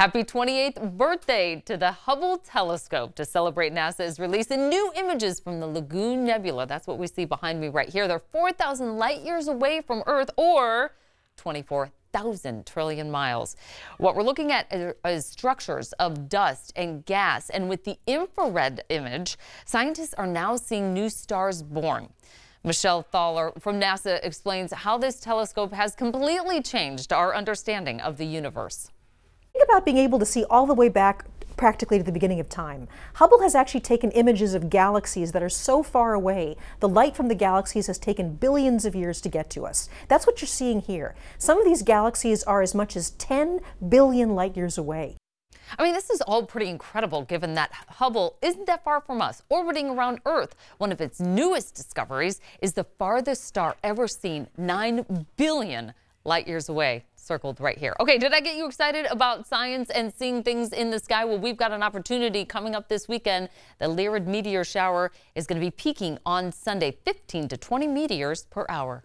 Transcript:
Happy 28th birthday to the Hubble Telescope. To celebrate, NASA is releasing new images from the Lagoon Nebula. That's what we see behind me right here. They're 4,000 light years away from Earth, or 24,000 trillion miles. What we're looking at is structures of dust and gas, and with the infrared image, scientists are now seeing new stars born. Michelle Thaller from NASA explains how this telescope has completely changed our understanding of the universe. Think about being able to see all the way back practically to the beginning of time. Hubble has actually taken images of galaxies that are so far away. The light from the galaxies has taken billions of years to get to us. That's what you're seeing here. Some of these galaxies are as much as 10 billion light years away. I mean, this is all pretty incredible given that Hubble isn't that far from us, orbiting around Earth. One of its newest discoveries is the farthest star ever seen, 9 billion light years away, circled right here. Okay, did I get you excited about science and seeing things in the sky? Well, we've got an opportunity coming up this weekend. The Lyrid meteor shower is going to be peaking on Sunday, 15 to 20 meteors per hour.